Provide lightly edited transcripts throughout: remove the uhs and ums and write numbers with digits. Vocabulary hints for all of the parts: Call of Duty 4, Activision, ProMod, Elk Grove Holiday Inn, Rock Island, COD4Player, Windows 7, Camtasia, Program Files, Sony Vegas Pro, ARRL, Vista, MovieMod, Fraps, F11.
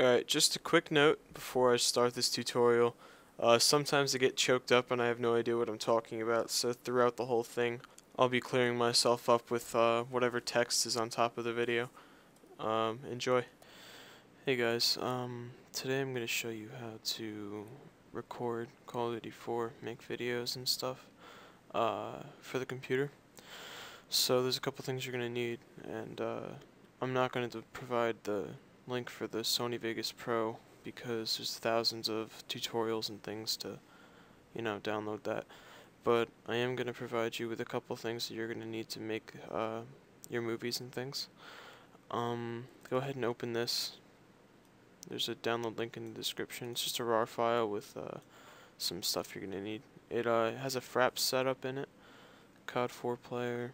Alright, just a quick note before I start this tutorial. Sometimes I get choked up and I have no idea what I'm talking about, so throughout the whole thing, I'll be clearing myself up with whatever text is on top of the video. Enjoy. Hey guys, today I'm going to show you how to record Call of Duty 4, make videos and stuff for the computer. So there's a couple things you're going to need, and I'm not going to provide the link for the Sony Vegas Pro because there's thousands of tutorials and things to, you know, download that. But I am going to provide you with a couple things that you're going to need to make your movies and things. Go ahead and open this. There's a download link in the description. It's just a RAR file with some stuff you're going to need. It has a Fraps setup in it, COD4Player,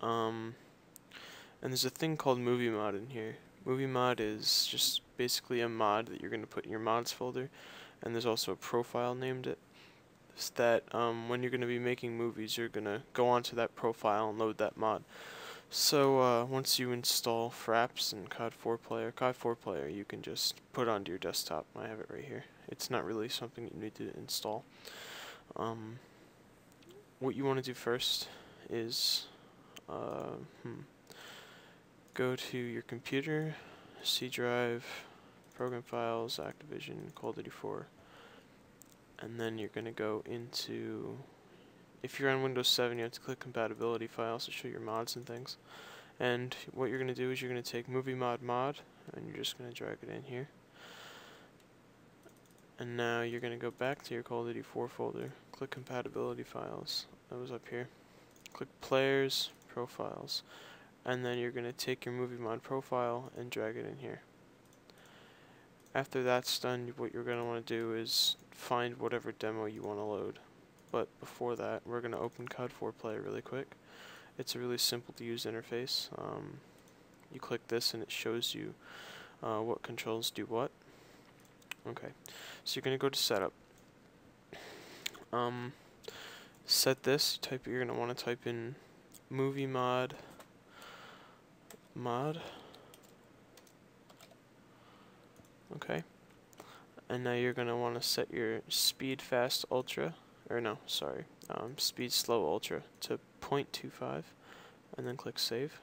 and there's a thing called MovieMod in here. MovieMod is just basically a mod that you're going to put in your mods folder, and there's also a profile named it. It's that when you're going to be making movies, you're going to go onto that profile and load that mod. So once you install Fraps and COD4Player, you can just put onto your desktop. I have it right here. It's not really something you need to install. What you want to do first is go to your computer, C drive, program files, Activision, Call of Duty 4, and then you're going to go into... If you're on Windows 7, you have to click compatibility files to show your mods and things. And what you're going to do is you're going to take MovieMod mod, and you're just going to drag it in here. And now you're going to go back to your Call of Duty 4 folder, click compatibility files, that was up here. Click players, profiles, and then you're going to take your MovieMod profile and drag it in here. After that's done, what you're going to want to do is find whatever demo you want to load. But before that, we're going to open COD4Player really quick. It's a really simple to use interface. You click this and it shows you what controls do what. Okay, so you're going to go to setup. Set this. You're going to want to type in MovieMod mod. Okay, and now you're going to want to set your speed fast ultra. Or no, sorry, speed slow ultra to 0.25, and then click save.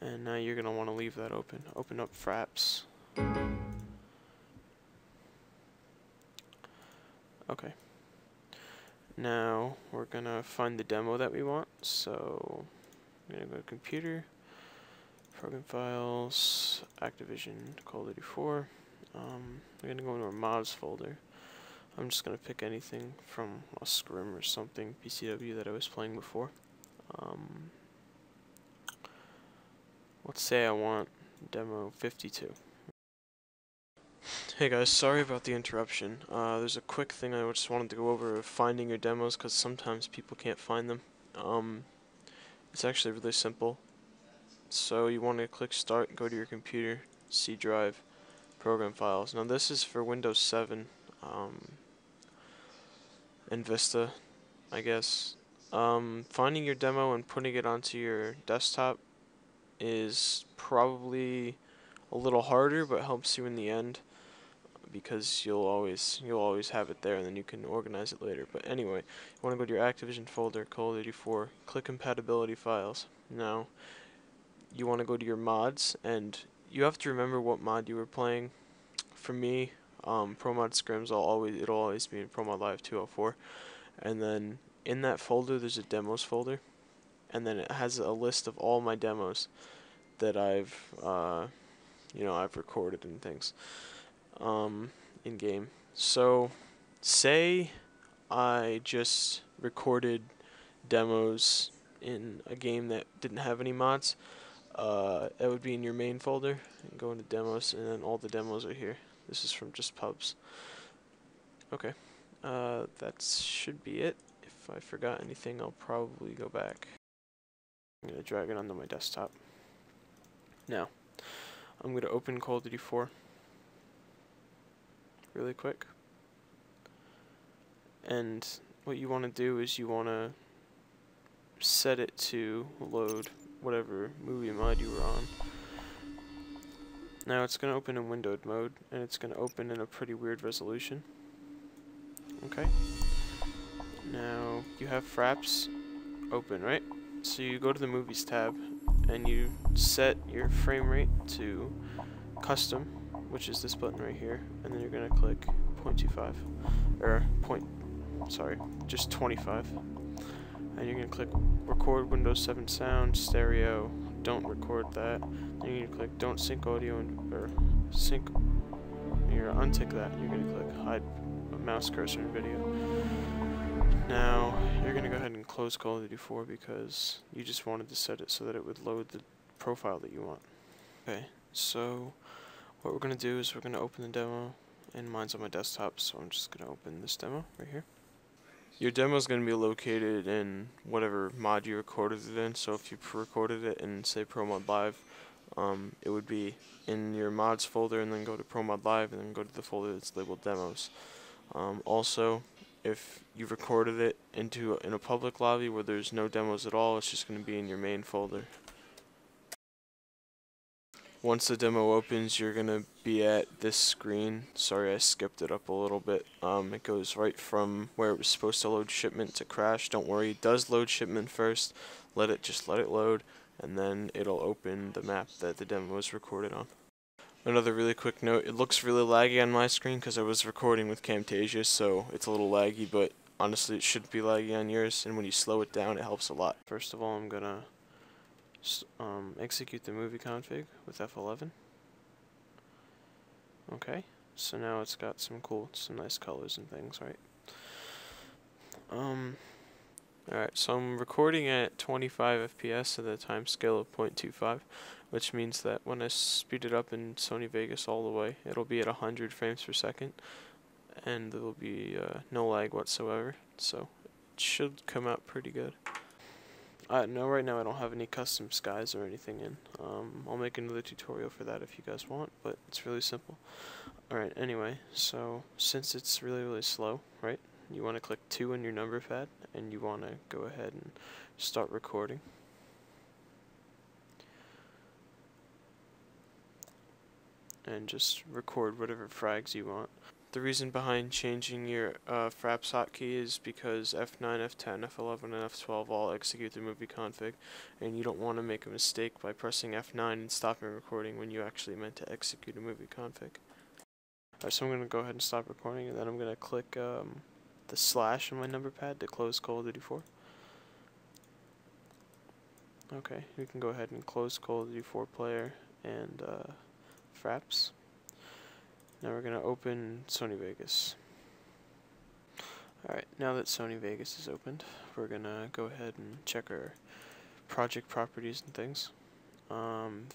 And now you're going to want to leave that open. Open up Fraps. Okay. Now we're going to find the demo that we want. So I'm going to go to Computer, Program Files, Activision, Call of Duty 4. We're going to go into our Mods folder. I'm just going to pick anything from a scrim or something, PCW, that I was playing before. Let's say I want demo 52. Hey guys, sorry about the interruption. There's a quick thing I just wanted to go over of finding your demos, because sometimes people can't find them. It's actually really simple. So you want to click Start, go to your computer, C drive, Program Files. Now this is for Windows 7. And Vista, I guess. Finding your demo and putting it onto your desktop is probably a little harder, but helps you in the end because you'll always have it there, and then you can organize it later. But anyway, you want to go to your Activision folder, Call of Duty 4, click compatibility files. Now you want to go to your mods, and you have to remember what mod you were playing. For me, ProMod scrims, it'll always be in ProMod Live 204, and then in that folder there's a demos folder, and then it has a list of all my demos that I've recorded and things in game. So say I just recorded demos in a game that didn't have any mods, that would be in your main folder, and go into demos, and then all the demos are here. This is from just pubs. Okay, that should be it. If I forgot anything, I'll probably go back. I'm going to drag it onto my desktop. Now, I'm going to open Call of Duty 4 really quick. And what you want to do is you want to set it to load whatever movie mod you were on. Now it's going to open in windowed mode, and it's going to open in a pretty weird resolution. Okay. Now you have Fraps open, right? So you go to the Movies tab, and you set your frame rate to custom, which is this button right here, and then you're going to click 0.25, or just 25. And you're going to click record Windows 7 sound, stereo, don't record that. Then you're going to click don't sync audio, and, or sync, you're going to untick that, and you're going to click hide mouse cursor and video. Now, you're going to go ahead and close Call of Duty 4 because you just wanted to set it so that it would load the profile that you want. Okay, so what we're going to do is we're going to open the demo, and mine's on my desktop, so I'm just going to open this demo right here. Your demo is going to be located in whatever mod you recorded it in, so if you recorded it in, say, ProMod Live, it would be in your mods folder, and then go to ProMod Live, and then go to the folder that's labeled Demos. Also, if you recorded it in a public lobby where there's no demos at all, it's just going to be in your main folder. Once the demo opens, you're going to be at this screen. Sorry, I skipped it up a little bit. It goes right from where it was supposed to load shipment to crash. Don't worry, it does load shipment first. Just let it load, and then it'll open the map that the demo was recorded on. Another really quick note, it looks really laggy on my screen because I was recording with Camtasia, so it's a little laggy, but honestly it shouldn't be laggy on yours, and when you slow it down, it helps a lot. First of all, I'm going to execute the movie config with F11. Okay, so now it's got some nice colors and things, right? Alright, so I'm recording at 25 FPS at a time scale of 0.25, which means that when I speed it up in Sony Vegas all the way, it'll be at 100 frames per second, and there will be no lag whatsoever, so it should come out pretty good. No, right now I don't have any custom skies or anything in. I'll make another tutorial for that if you guys want, but it's really simple. Alright, anyway, so since it's really, really slow, right, you want to click 2 in your number pad, and you want to go ahead and start recording. And just record whatever frags you want. The reason behind changing your Fraps hotkey is because F9, F10, F11, and F12 all execute the movie config, and you don't want to make a mistake by pressing F9 and stopping recording when you actually meant to execute a movie config. Alright, so I'm going to go ahead and stop recording, and then I'm going to click the slash on my number pad to close Call of Duty 4. Okay, we can go ahead and close Call of Duty 4 player and Fraps. Now we're going to open Sony Vegas. Alright, now that Sony Vegas is opened, we're going to go ahead and check our project properties and things.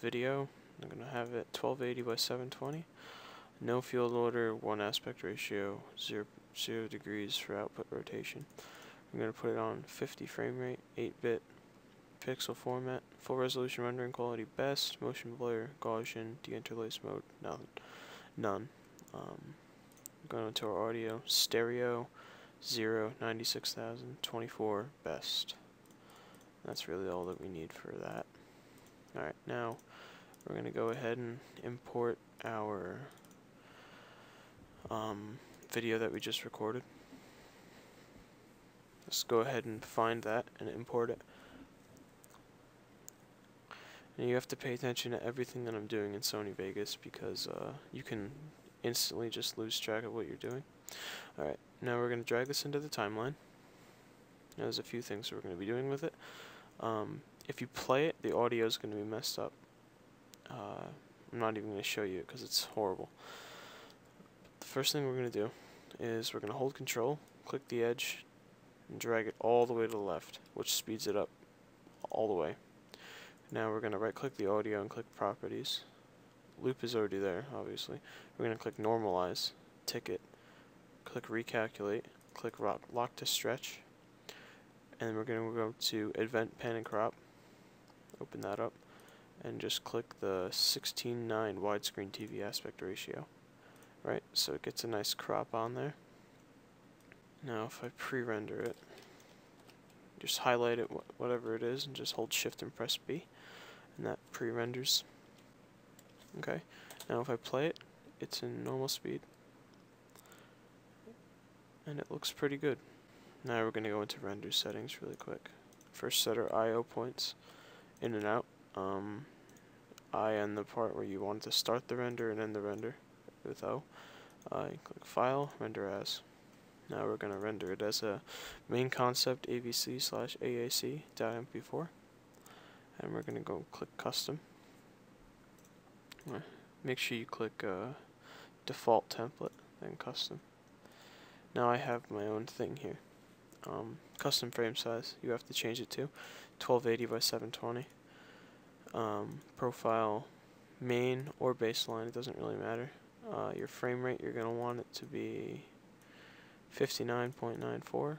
Video, I'm going to have it 1280 by 720. No field order, 1 aspect ratio, 0 degrees for output rotation. I'm going to put it on 50 frame rate, 8-bit pixel format, full resolution rendering blur, best, motion blur, Gaussian, deinterlace mode, none. Going into our audio, stereo, 0, 96,000, 24, best. That's really all that we need for that. Alright, now we're going to go ahead and import our video that we just recorded. Let's go ahead and find that and import it. And you have to pay attention to everything that I'm doing in Sony Vegas because you can instantly just lose track of what you're doing. Alright, now we're going to drag this into the timeline. Now there's a few things we're going to be doing with it. If you play it, the audio is going to be messed up. I'm not even going to show you it because it's horrible. The first thing we're going to do is we're going to hold control, click the edge, and drag it all the way to the left, which speeds it up all the way. Now we're going to right-click the audio and click Properties. Loop is already there, obviously. We're going to click Normalize, Ticket, click Recalculate, click Lock to Stretch, and we're going to go to Event Pan and Crop, open that up, and just click the 16:9 widescreen TV aspect ratio. Right, so it gets a nice crop on there. Now if I pre-render it, just highlight it, whatever it is, and just hold Shift and press B, and that pre-renders. Okay, Now if I play it, it's in normal speed. And it looks pretty good. Now we're going to go into render settings really quick. First, set our I.O. points in and out. I on the part where you want to start the render and end the render with O. You click File, Render As. Now we're going to render it as a main concept AVC/AAC.mp4. And we're going to go click Custom. Make sure you click Default Template, then Custom. Now I have my own thing here. Custom frame size, you have to change it to 1280 by 720. Profile main or baseline, it doesn't really matter. Your frame rate, you're going to want it to be 59.94,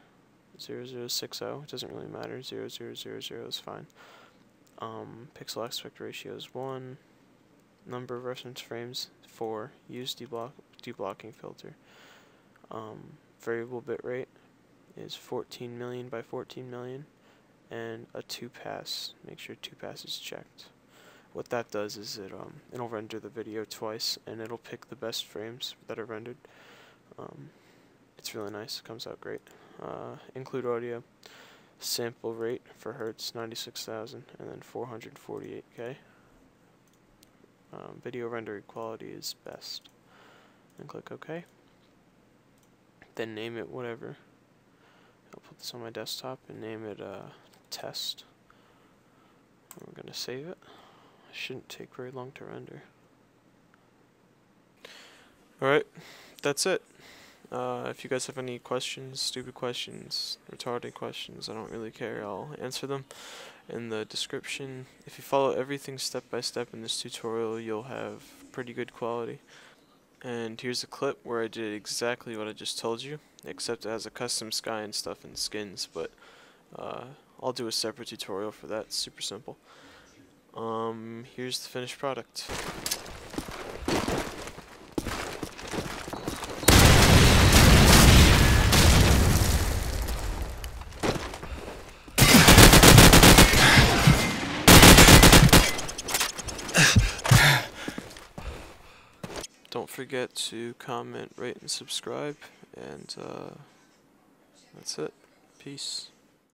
0060, it doesn't really matter, 0000 is fine. Pixel aspect ratio is 1, number of reference frames 4, use deblocking filter. Variable bitrate is 14 million by 14 million, and a 2-pass. Make sure 2-pass is checked. What that does is it'll render the video twice, and it'll pick the best frames that are rendered. It's really nice. It comes out great. Include audio. Sample rate for hertz 96,000, and then 448K. Video rendering quality is best. And click OK. Then name it whatever. I'll put this on my desktop and name it test. We're going to save it. It shouldn't take very long to render. Alright, that's it. If you guys have any questions, stupid questions, retarded questions, I don't really care, I'll answer them in the description. If you follow everything step by step in this tutorial, you'll have pretty good quality. And here's a clip where I did exactly what I just told you, except it has a custom sky and stuff and skins, but I'll do a separate tutorial for that. It's super simple. Here's the finished product. Don't forget to comment, rate, and subscribe, and that's it. Peace.